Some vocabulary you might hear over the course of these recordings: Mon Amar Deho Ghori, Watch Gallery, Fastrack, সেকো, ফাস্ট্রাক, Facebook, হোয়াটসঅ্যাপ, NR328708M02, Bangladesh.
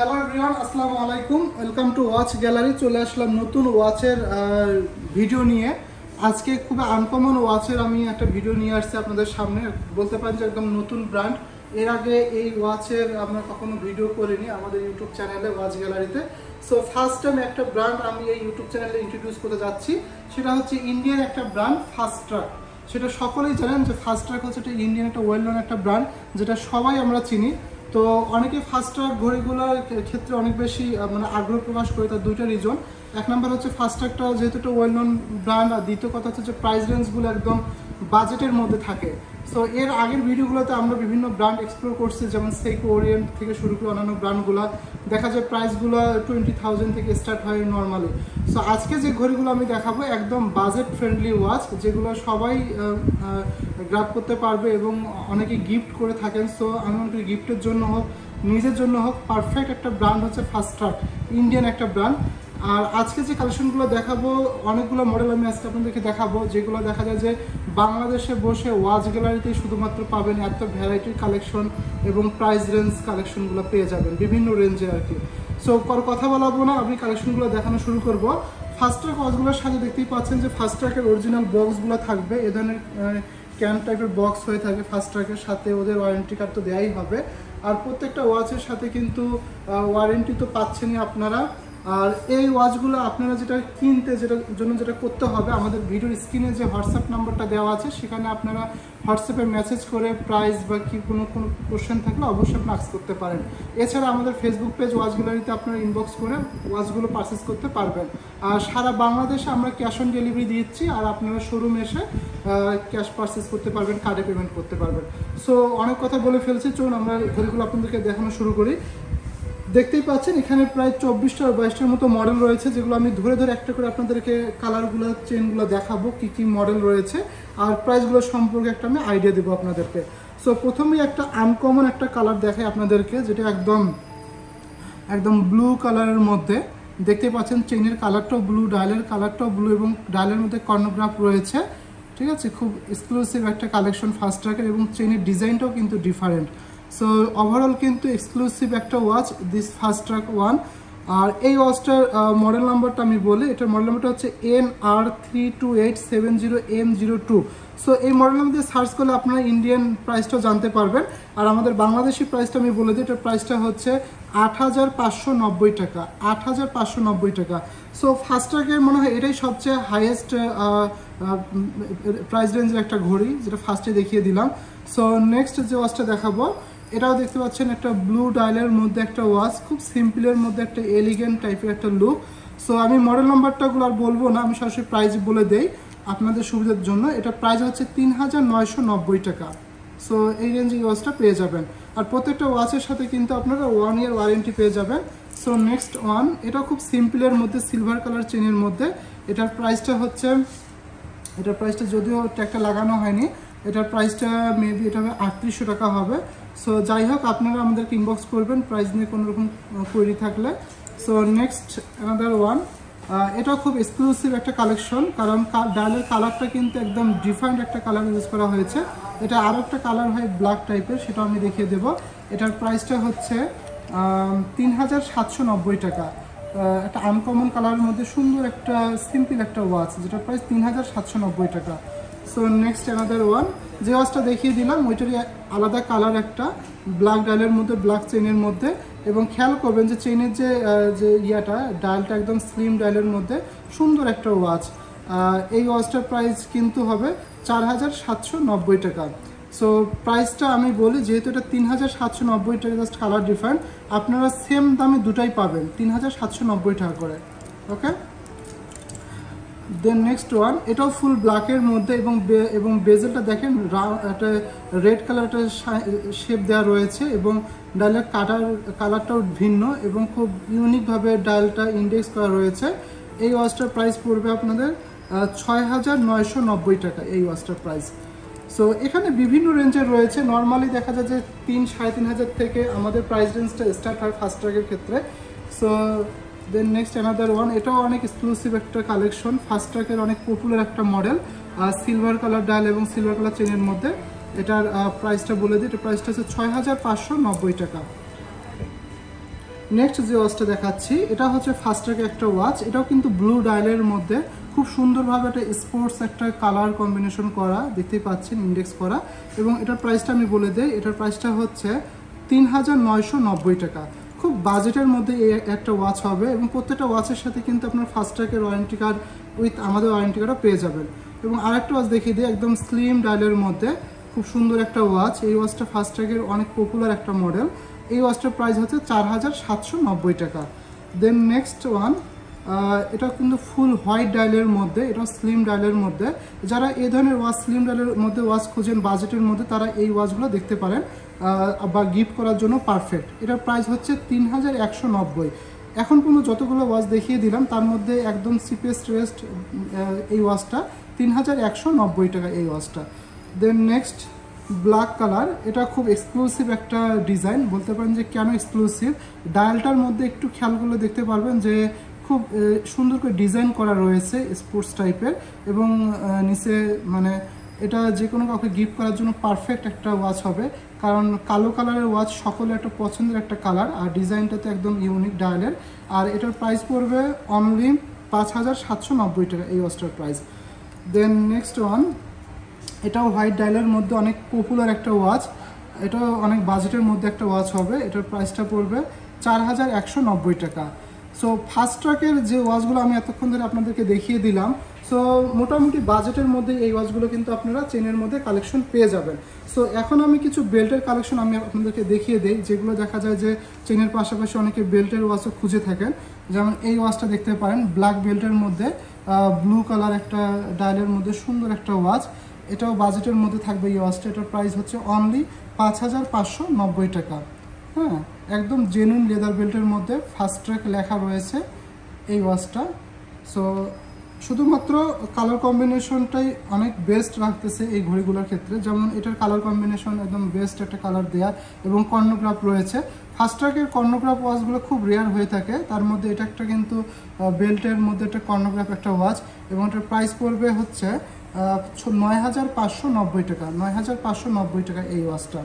Hello everyone, আসসালামু আলাইকুম। Welcome to watch gallery. চলে আসলাম নতুন ওয়াচের ভিডিও নিয়ে। আজকে খুব আনকমন ওয়াচের আমি একটা ভিডিও নিয়ে আসছি আপনাদের সামনে। বলতে পারেন যে একদম নতুন ব্র্যান্ড। এর আগে এই ওয়াচের আমরা কখনো ভিডিও করিনি আমাদের ইউটিউব চ্যানেলে, ওয়াচ গ্যালারিতে। সো ফার্স্ট টাইম একটা ব্র্যান্ড আমি এই ইউটিউব চ্যানেলে ইন্ট্রোডিউস করতে যাচ্ছি। সেটা হচ্ছে ইন্ডিয়ান একটা ব্র্যান্ড ফাস্ট্রাক। সেটা সকলেই জানেন যে ফাস্ট্রাক হচ্ছে এটা ইন্ডিয়ান একটা ওয়েল নন একটা ব্র্যান্ড, যেটা সবাই আমরা চিনি। তো অনেকে ফাস্ট্রাক ঘড়িগুলোর ক্ষেত্রে অনেক বেশি মানে আগ্রহ প্রকাশ করে, তার দুইটা রিজন। এক নাম্বার হচ্ছে ফাস্ট্রাকটা যেহেতু একটা ওয়েল নন ব্র্যান্ড, আর দ্বিতীয় কথা হচ্ছে যে প্রাইস রেঞ্জগুলো একদম বাজেটের মধ্যে থাকে। সো এর আগের ভিডিওগুলোতে আমরা বিভিন্ন ব্র্যান্ড এক্সপ্লোর করছি, যেমন সেকো, ওরিয়েন্ট থেকে শুরু করে অন্যান্য ব্র্যান্ডগুলো। দেখা যায় প্রাইসগুলো 20,000 থেকে স্টার্ট হয় নর্মালি। সো আজকে যে ঘড়িগুলো আমি দেখাবো একদম বাজেট ফ্রেন্ডলি ওয়াচ, যেগুলো সবাই গ্র্যাব করতে পারবে এবং অনেকে গিফট করে থাকেন। সো আমি অনেকে গিফটের জন্য হোক, নিজের জন্য হোক, পারফেক্ট একটা ব্র্যান্ড হচ্ছে ফাস্ট্রাক, ইন্ডিয়ান একটা ব্র্যান্ড। আর আজকে যে কালেকশনগুলো দেখাবো, অনেকগুলো মডেল আমি আজকে আপনাদেরকে দেখাবো, যেগুলো দেখা যায় যে বাংলাদেশে বসে ওয়াচ গ্যালারিতে শুধুমাত্র পাবেন। এত ভ্যারাইটির কালেকশন এবং প্রাইস রেঞ্জ কালেকশনগুলো পেয়ে যাবেন বিভিন্ন রেঞ্জে আর কি। সো কথা বলাবো না, আমি কালেকশনগুলো দেখানো শুরু করব। ফাস্ট্রাক ওয়াচগুলোর সাথে দেখতেই পাচ্ছেন যে ফাস্ট্রাকের অরিজিনাল বক্সগুলো থাকবে। এ ধরনের ক্যান টাইপের বক্স হয়ে থাকে ফাস্ট্রাকের সাথে। ওদের ওয়ারেন্টি কার্ড তো দেওয়াই হবে, আর প্রত্যেকটা ওয়াচের সাথে কিন্তু ওয়ারেন্টি তো পাচ্ছেনই আপনারা। আর এই ওয়াচগুলো আপনারা যেটা কিনতে, যেটার জন্য যেটা করতে হবে, আমাদের ভিডিওর স্ক্রিনে যে হোয়াটসঅ্যাপ নাম্বারটা দেওয়া আছে সেখানে আপনারা হোয়াটসঅ্যাপে মেসেজ করে প্রাইস বা কি কোনো কোশ্চেন থাকলে অবশ্যই আপনি আস্ক করতে পারেন। এছাড়া আমাদের ফেসবুক পেজ ওয়াচ গ্যালারিতে আপনারা ইনবক্স করে ওয়াচগুলো পারচেস করতে পারবেন। আর সারা বাংলাদেশে আমরা ক্যাশ অন ডেলিভারি দিচ্ছি, আর আপনারা শোরুমে এসে ক্যাশ পারচেস করতে পারবেন, কার্ডে পেমেন্ট করতে পারবেন। সো অনেক কথা বলে ফেলছি, চলুন আমরা ঘড়িগুলো আপনাদেরকে দেখানো শুরু করি। দেখতেই পাচ্ছেন এখানে প্রায় 24-22টার মতো মডেল রয়েছে, যেগুলো আমি ধরে ধরে একটা করে আপনাদেরকে কালারগুলো, চেনগুলো দেখাবো, কি কি মডেল রয়েছে আর প্রাইসগুলো সম্পর্কে একটা আমি আইডিয়া দেবো আপনাদেরকে। সো প্রথমেই একটা আনকমন একটা কালার দেখাই আপনাদেরকে, যেটা একদম একদম ব্লু কালারের মধ্যে। দেখতে পাচ্ছেন চেনের কালারটাও ব্লু, ডায়ালের কালারটাও ব্লু, এবং ডায়ালের মধ্যে কর্নোগ্রাফ রয়েছে। ঠিক আছে, খুব এক্সক্লুসিভ একটা কালেকশন ফাস্ট্রাকের, এবং চেনের ডিজাইনটাও কিন্তু ডিফারেন্ট। সো ওভারঅল কিন্তু এক্সক্লুসিভ একটা ওয়াচ, দিস ফাস্ট্রাক ওয়ান। আর এই ওয়াচটার মডেল নাম্বারটা আমি বলি, এটার মডেল নাম্বারটা হচ্ছে NR328708M02। সো এই মডেল নাম্বার সার্চ করলে আপনারা ইন্ডিয়ান প্রাইসটাও জানতে পারবেন। আর আমাদের বাংলাদেশি প্রাইসটা আমি বলে দিই, এটার প্রাইসটা হচ্ছে 8,590 টাকা, 8,590 টাকা। সো ফাস্ট্রাকের মনে হয় এটাই সবচেয়ে হাইয়েস্ট প্রাইস রেঞ্জের একটা ঘড়ি, যেটা ফার্স্টে দেখিয়ে দিলাম। সো নেক্সট যে ওয়াচটা দেখাবো, এটাও দেখতে পাচ্ছেন একটা ব্লু ডায়ালের মধ্যে একটা ওয়াচ, খুব সিম্পলের মধ্যে একটা এলিগেন্ট টাইপের একটা লুক। সো আমি মডেল নাম্বারটাগুলো আর বলবো না, আমি সরাসরি প্রাইস বলে দেই আপনাদের সুবিধার জন্য। এটা প্রাইস হচ্ছে 3,990 টাকা। সো এই রেঞ্জে ওয়াচটা পেয়ে যাবেন, আর প্রত্যেকটা ওয়াচের সাথে কিন্তু আপনারা 1 year ওয়ারেন্টি পেয়ে যাবেন। সো নেক্সট ওয়ান, এটা খুব সিম্পলের মধ্যে সিলভার কালার চেনের মধ্যে। এটার প্রাইসটা হচ্ছে, এটার প্রাইসটা যদিও ট্যাগটা লাগানো হয়নি, এটার প্রাইসটা মেবি এটা হবে 3800 টাকা হবে। সো যাই হোক, আপনারা আমাদের ইনবক্স করবেন প্রাইস নিয়ে কোনো রকম কোয়েরি থাকলে। সো নেক্সট অ্যানাদার ওয়ান, এটা খুব এক্সক্লুসিভ একটা কালেকশন, কারণ ডায়ালের কালারটা কিন্তু একদম ডিফারেন্ট একটা কালার ইউজ করা হয়েছে। এটা আরও একটা কালার হয় ব্ল্যাক টাইপের, সেটা আমি দেখিয়ে দেবো। এটার প্রাইসটা হচ্ছে 3,790 টাকা। একটা আনকমন কালারের মধ্যে সুন্দর একটা সিম্পল একটা ওয়াচ, যেটার প্রাইস 3,790 টাকা। সো নেক্সট অ্যানাদার ওয়ান, যে ওয়াচটা দেখিয়ে দিলাম ওইটারই আলাদা কালার একটা, ব্ল্যাক ডায়ালের মধ্যে, ব্ল্যাক চেনের মধ্যে। এবং খেয়াল করবেন যে চেনের যে ইয়াটা, ডায়ালটা একদম স্লিম ডায়ালের মধ্যে, সুন্দর একটা ওয়াচ। এই ওয়াচটার প্রাইস কিন্তু হবে 4,790 টাকা। সো প্রাইসটা আমি বলি, যেহেতু এটা 3,790 টাকা, জাস্ট কালার ডিফারেন্ট, আপনারা সেম দামে দুটাই পাবেন 3,790 টাকা করে। ওকে, দেন নেক্সট ওয়ান, এটাও ফুল ব্ল্যাকের মধ্যে, এবং বেজেলটা দেখেন একটা রেড কালারটা শেপ দেওয়া রয়েছে, এবং ডায়ালের কালারটাও ভিন্ন এবং খুব ইউনিকভাবে ডায়ালটা ইন্ডেক্স করা রয়েছে। এই ওয়াচটার প্রাইস পড়বে আপনাদের 6,990 টাকা, এই ওয়াচটার প্রাইস। সো এখানে বিভিন্ন রেঞ্জের রয়েছে। নর্মালি দেখা যায় যে 3,000-3,500 থেকে আমাদের প্রাইস রেঞ্জটা স্টার্ট হয় ফাস্ট্রাকের ক্ষেত্রে। So then next another one, এটাও অনেক এক্সক্লুসিভ একটা কালেকশন, ফাস্ট্রাকের অনেক পপুলার একটা মডেল, সিলভার কালার ডায়াল এবং সিলভার কালার চেনের মধ্যে। এটার প্রাইসটা বলে দিই, এটার প্রাইসটা হচ্ছে 6,590 টাকা। নেক্সট যে ওয়াচটা দেখাচ্ছি এটা হচ্ছে ফাস্ট্র্যাক একটা ওয়াচ, এটাও কিন্তু ব্লু ডায়ালের মধ্যে খুব সুন্দরভাবে একটা স্পোর্টস একটা কালার কম্বিনেশন করা দেখতেই পাচ্ছেন, ইন্ডেক্স করা। এবং এটার প্রাইসটা আমি বলে দেই, এটার প্রাইসটা হচ্ছে ৩,৯৯০ টাকা। খুব বাজেটের মধ্যে এই একটা ওয়াচ হবে এবং প্রত্যেকটা ওয়াচের সাথে কিন্তু আপনার ফাস্ট্র্যাকের ওয়ারেন্টি কার্ড উইথ আমাদের ওয়ারেন্টি কার্ডও পেয়ে যাবেন। এবং আরেকটা ওয়াচ দেখিয়ে দিই, একদম স্লিম ডায়ালের মধ্যে খুব সুন্দর একটা ওয়াচ। এই ওয়াচটা ফাস্ট্র্যাকের অনেক পপুলার একটা মডেল। এই ওয়াচটার প্রাইস হচ্ছে ৪,৭৯০ টাকা। দেন নেক্সট ওয়ান, এটা কিন্তু ফুল হোয়াইট ডায়ালের মধ্যে, এটা স্লিম ডায়ালের মধ্যে। যারা এই ধরনের ওয়াচ স্লিম ডায়ালের মধ্যে ওয়াচ খুঁজেন বাজেটের মধ্যে, তারা এই ওয়াচগুলো দেখতে পারেন বা গিফট করার জন্য পারফেক্ট। এটার প্রাইস হচ্ছে ৩,১৯০। এখন পর্যন্ত যতগুলো ওয়াচ দেখিয়ে দিলাম তার মধ্যে একদম চিপেস্ট রেস্ট এই ওয়াচটা, ৩,১৯০ টাকা এই ওয়াচটা। দেন নেক্সট ব্ল্যাক কালার, এটা খুব এক্সক্লুসিভ একটা ডিজাইন বলতে পারেন। যে কেন এক্সক্লুসিভ, ডায়ালটার মধ্যে একটু খেয়াল করলে দেখতে পারবেন যে খুব সুন্দর করে ডিজাইন করা রয়েছে স্পোর্টস টাইপের। এবং নিচে মানে এটা যে কোনো কাউকে গিফট করার জন্য পারফেক্ট একটা ওয়াচ হবে, কারণ কালো কালারের ওয়াচ সকলের একটা পছন্দের একটা কালার, আর ডিজাইনটা তো একদম ইউনিক ডায়ালের। আর এটার প্রাইস পড়বে অনলি ৫,৭৯০ টাকা এই ওয়াচটার প্রাইস। দেন নেক্সট ওয়ান, এটাও হোয়াইট ডায়ালের মধ্যে অনেক পপুলার একটা ওয়াচ, এটা অনেক বাজেটের মধ্যে একটা ওয়াচ হবে। এটার প্রাইসটা পড়বে ৪,১৯০ টাকা। সো ফাস্ট্র্যাকের যে ওয়াচগুলো আমি এতক্ষণ ধরে আপনাদেরকে দেখিয়ে দিলাম, সো মোটামুটি বাজেটের মধ্যে এই ওয়াচগুলো কিন্তু আপনারা চেনের মধ্যে কালেকশন পেয়ে যাবেন। সো এখন আমি কিছু বেল্টের কালেকশন আমি আপনাদেরকে দেখিয়ে দিই, যেগুলো দেখা যায় যে চেনের পাশাপাশি অনেকে বেল্টের ওয়াচও খুঁজে থাকেন। যেমন এই ওয়াচটা দেখতে পারেন, ব্ল্যাক বেল্টের মধ্যে ব্লু কালার একটা ডায়ালের মধ্যে সুন্দর একটা ওয়াচ, এটাও বাজেটের মধ্যে থাকবে এই ওয়াচটা। এটার প্রাইস হচ্ছে অনলি ৫,৫৯০ টাকা। হ্যাঁ, একদম জেনুইন লেদার বেল্টের মধ্যে ফাস্ট্র্যাক লেখা রয়েছে এই ওয়াচটা। সো শুধুমাত্র কালার কম্বিনেশনটাই অনেক বেস্ট রাখতেছে এই ঘড়িগুলোর ক্ষেত্রে। যেমন এটার কালার কম্বিনেশন একদম বেস্ট একটা কালার দেয়া এবং কর্ণগ্রাফ রয়েছে। ফাস্ট্র্যাকের কর্ণগ্রাফ ওয়াচগুলো খুব রেয়ার হয়ে থাকে, তার মধ্যে এটা একটা কিন্তু বেল্টের মধ্যে একটা কর্ণগ্রাফ একটা ওয়াচ। এবং এটার প্রাইস পড়বে হচ্ছে ৯,৫৯০ টাকা, ৯,৫৯০ টাকা এই ওয়াচটা।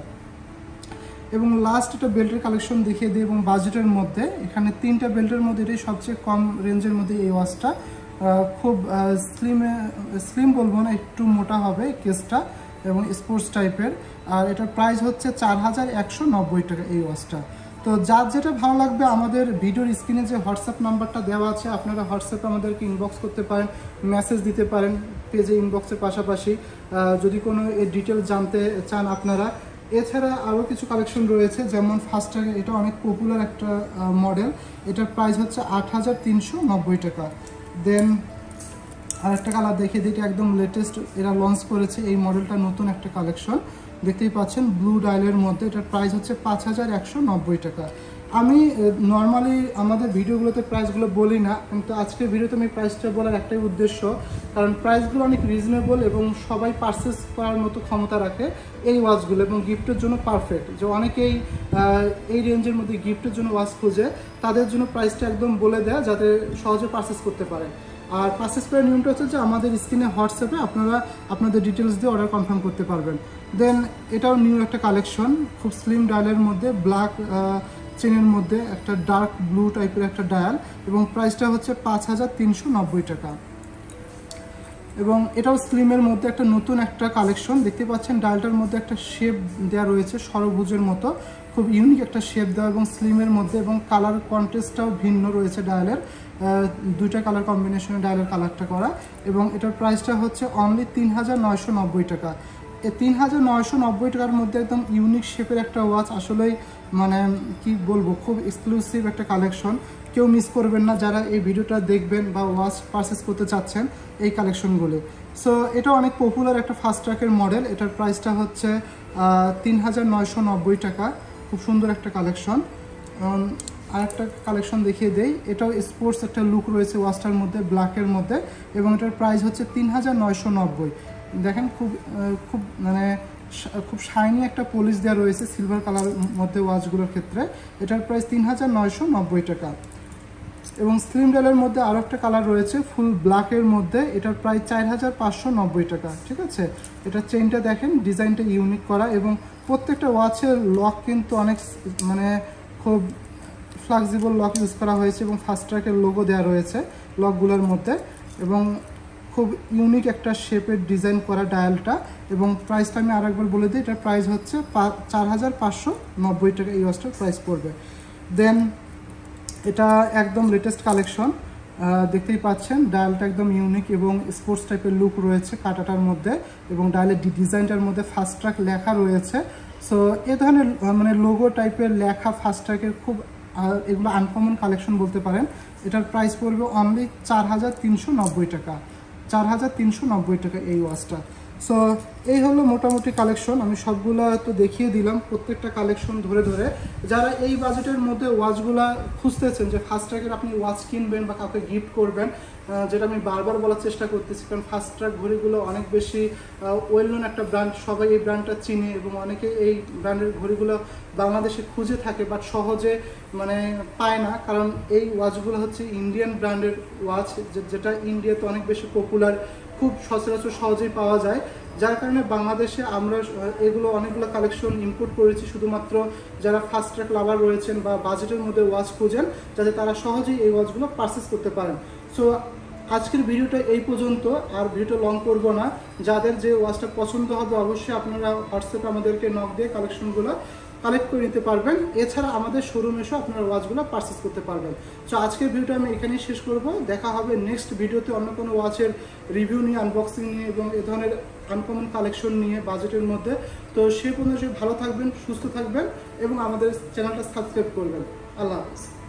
এবং লাস্ট একটা বেল্টের কালেকশন দেখিয়ে দিই এবং বাজেটের মধ্যে। এখানে তিনটা বেল্টের মধ্যে এটাই সবচেয়ে কম রেঞ্জের মধ্যে এই ওয়াচটা। খুব স্লিম বলবো না, একটু মোটা হবে কেসটা এবং স্পোর্টস টাইপের। আর এটার প্রাইস হচ্ছে ৪,১৯০ টাকা এই ওয়াচটা। তো যার যেটা ভালো লাগবে, আমাদের ভিডিওর স্ক্রিনে যে হোয়াটসঅ্যাপ নাম্বারটা দেওয়া আছে, আপনারা হোয়াটসঅ্যাপে আমাদেরকে ইনবক্স করতে পারেন, মেসেজ দিতে পারেন পেজে ইনবক্সের পাশাপাশি, যদি কোনো ডিটেলস জানতে চান আপনারা। এছাড়া আরও কিছু কালেকশন রয়েছে, যেমন ফাস্ট্র্যাক, এটা অনেক পপুলার একটা মডেল। এটার প্রাইস হচ্ছে ৮,৩৯০ টাকা। দেন আরেকটা কালার দেখে দিই, একদম লেটেস্ট এরা লঞ্চ করেছে এই মডেলটা, নতুন একটা কালেকশন দেখতেই পাচ্ছেন ব্লু ডায়ালের মধ্যে। এটার প্রাইস হচ্ছে ৫,১৯০ টাকা। আমি নর্মালি আমাদের ভিডিওগুলোতে প্রাইসগুলো বলি না, কিন্তু আজকের ভিডিওতে আমি প্রাইসটা বলার একটাই উদ্দেশ্য, কারণ প্রাইসগুলো অনেক রিজনেবল এবং সবাই পারচেস করার মতো ক্ষমতা রাখে এই ওয়াচগুলো, এবং গিফটের জন্য পারফেক্ট। যে অনেকেই এই রেঞ্জের মধ্যে গিফটের জন্য ওয়াচ খোঁজে, তাদের জন্য প্রাইসটা একদম বলে দেয়া যাতে সহজে পারচেস করতে পারে। আর পারচেস করার নিয়মটা হচ্ছে যে আমাদের স্ক্রিনে হোয়াটসঅ্যাপে আপনারা আপনাদের ডিটেলস দিয়ে অর্ডার কনফার্ম করতে পারবেন। দেন এটাও নিউ একটা কালেকশন, খুব স্লিম ডায়ালের মধ্যে, ব্ল্যাক চেনের মধ্যে একটা ডার্ক ব্লু টাইপের একটা ডায়াল, এবং প্রাইসটা হচ্ছে ৫,৩৯০ টাকা। এবং এটাও স্লিমের মধ্যে একটা নতুন একটা কালেকশন দেখতে পাচ্ছেন। ডায়ালটার মধ্যে একটা শেপ দেওয়া রয়েছে ষড়ভুজের মতো, খুব ইউনিক একটা শেপ দেওয়া, এবং স্লিমের মধ্যে, এবং কালার কন্ট্রাস্টটাও ভিন্ন রয়েছে ডায়ালের, দুইটা কালার কম্বিনেশনে ডায়ালের কালারটা করা। এবং এটার প্রাইসটা হচ্ছে অনলি ৩,৯৯০ টাকা। ৩,৯৯০ টাকার মধ্যে একদম ইউনিক শেপের একটা ওয়াচ, আসলেই মানে কি বলবো, খুব এক্সক্লুসিভ একটা কালেকশন। কেউ মিস করবেন না যারা এই ভিডিওটা দেখবেন বা ওয়াচ পারচেস করতে চাচ্ছেন এই কালেকশনগুলো। সো এটা অনেক পপুলার একটা ফাস্ট্র্যাকের মডেল। এটার প্রাইসটা হচ্ছে ৩,৯৯০ টাকা। খুব সুন্দর একটা কালেকশন। আরেকটা কালেকশন দেখিয়ে দেই, এটাও স্পোর্টস একটা লুক রয়েছে ওয়াচটার মধ্যে, ব্ল্যাকের মধ্যে, এবং এটার প্রাইস হচ্ছে ৩,৯৯০। দেখেন খুব মানে খুব শাইনি একটা পলিশ দেওয়া রয়েছে সিলভার কালারের মধ্যে ওয়াচগুলোর ক্ষেত্রে। এটার প্রাইস ৩,৯৯০ টাকা। এবং স্লিম ডায়ালের মধ্যে আরও একটা কালার রয়েছে ফুল ব্ল্যাকের মধ্যে, এটার প্রাইস ৪,৫৯০ টাকা। ঠিক আছে, এটা চেনটা দেখেন, ডিজাইনটা ইউনিক করা, এবং প্রত্যেকটা ওয়াচের লক কিন্তু অনেক মানে খুব ফ্লেক্সিবল লক ইউজ করা হয়েছে এবং ফাস্টট্র্যাকের লোগো দেয়া রয়েছে লকগুলোর মধ্যে এবং খুব ইউনিক একটা শেপের ডিজাইন করা ডায়ালটা এবং প্রাইসটা আমি আরেকবার বলে দিই এটার প্রাইস হচ্ছে 4590 টাকা এই ওয়াচটার প্রাইস পড়বে। দেন এটা একদম লেটেস্ট কালেকশন দেখতেই পাচ্ছেন ডায়ালটা একদম ইউনিক এবং স্পোর্টস টাইপের লুক রয়েছে কাটাটার মধ্যে এবং ডায়ালের ডিজাইনটার মধ্যে ফাস্টট্র্যাক লেখা রয়েছে। সো এ ধরনের মানে লোগো টাইপের লেখা ফাস্টট্র্যাকের খুব এগুলো আনকমন কালেকশন বলতে পারেন। এটার প্রাইস পড়বে অনলি 4390 টাকা, 4390 টাকা এই ওয়াচটা। সো এই হলো মোটামুটি কালেকশন, আমি সবগুলা তো দেখিয়ে দিলাম প্রত্যেকটা কালেকশন ধরে ধরে। যারা এই বাজেটের মধ্যে ওয়াচগুলা খুঁজতেছেন যে ফাস্টট্র্যাকের আপনি ওয়াচ কিনবেন বা কাউকে গিফট করবেন, যেটা আমি বারবার বলার চেষ্টা করতেছি কারণ ফাস্টট্র্যাক ঘড়িগুলো অনেক বেশি ওয়েল নোন একটা ব্র্যান্ড, সবাই এই ব্র্যান্ডটা চিনে এবং অনেকে এই ব্র্যান্ডের ঘড়িগুলো বাংলাদেশে খুঁজে থাকে বাট সহজে মানে পায় না, কারণ এই ওয়াচগুলো হচ্ছে ইন্ডিয়ান ব্র্যান্ডের ওয়াচ যেটা ইন্ডিয়াতে অনেক বেশি পপুলার, খুব সচরাচর সহজেই পাওয়া যায়। যার কারণে বাংলাদেশে আমরা এগুলো অনেকগুলো কালেকশন ইম্পোর্ট করেছি শুধুমাত্র যারা ফাস্টট্র্যাক লাভার রয়েছেন বা বাজেটের মধ্যে ওয়াচ খোঁজেন যাতে তারা সহজেই এই ওয়াচগুলো পারচেস করতে পারেন। সো আজকের ভিডিওটা এই পর্যন্ত, আর ভিডিওটা লং করব না। যাদের যে ওয়াচটা পছন্দ হবে অবশ্যই আপনারা হোয়াটসঅ্যাপে আমাদেরকে নক দিয়ে কালেকশনগুলো কালেক্ট করে নিতে পারবেন, এছাড়া আমাদের শোরুম এসেও আপনারা ওয়াচগুলো পারচেস করতে পারবেন। সো আজকের ভিডিওটা আমি এখানেই শেষ করব, দেখা হবে নেক্সট ভিডিওতে অন্য কোনো ওয়াচের রিভিউ নিয়ে, আনবক্সিং নিয়ে এবং এ ধরনের আনকমন কালেকশন নিয়ে বাজেটের মধ্যে। তো সেই পর্যন্ত ভালো থাকবেন, সুস্থ থাকবেন এবং আমাদের চ্যানেলটা সাবস্ক্রাইব করবেন। আল্লাহ হাফেজ।